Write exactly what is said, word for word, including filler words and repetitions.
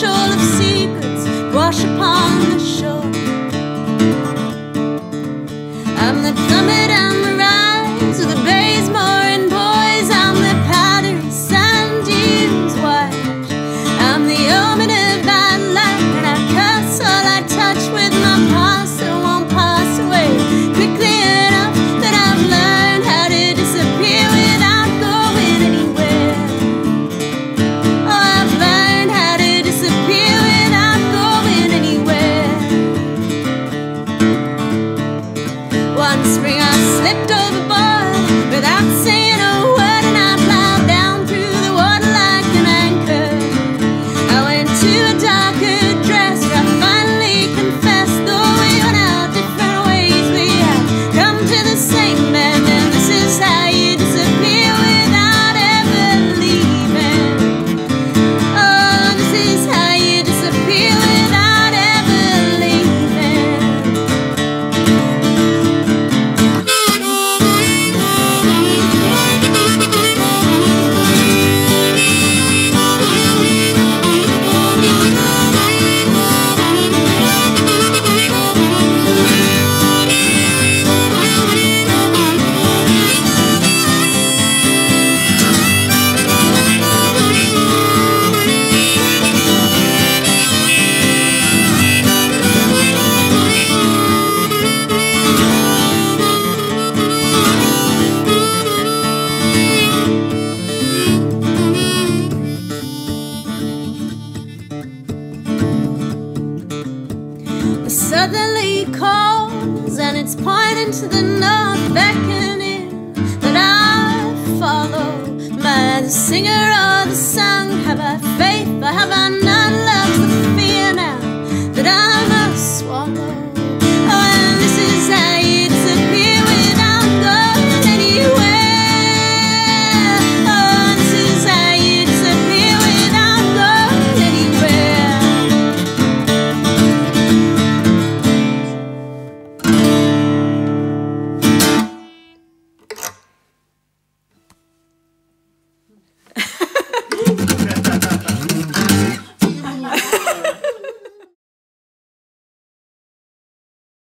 shoal of seagulls wash upon the shore. I'm the plummet and the rise of the Baysmore and boys. I'm the powdery sand dunes white. I'm the omen of bad luck, and I curse all I touch with my past that won't pass away quickly enough. That I've learned how to disappear without going anywhere. Oh, I've learned how to disappear without going anywhere. One spring I slipped overboard without saying a word, and I plowed down through the water like an anchor. I went to a darker dress where I finally confessed, though we went our different ways, we had come to the same end. And this is how you disappear without ever leaving. Oh, this is how you disappear without ever leaving. Southerly calls and it's pointing to the north, beckoning that I follow. Am I the singer or the song? Have I faith or have I not?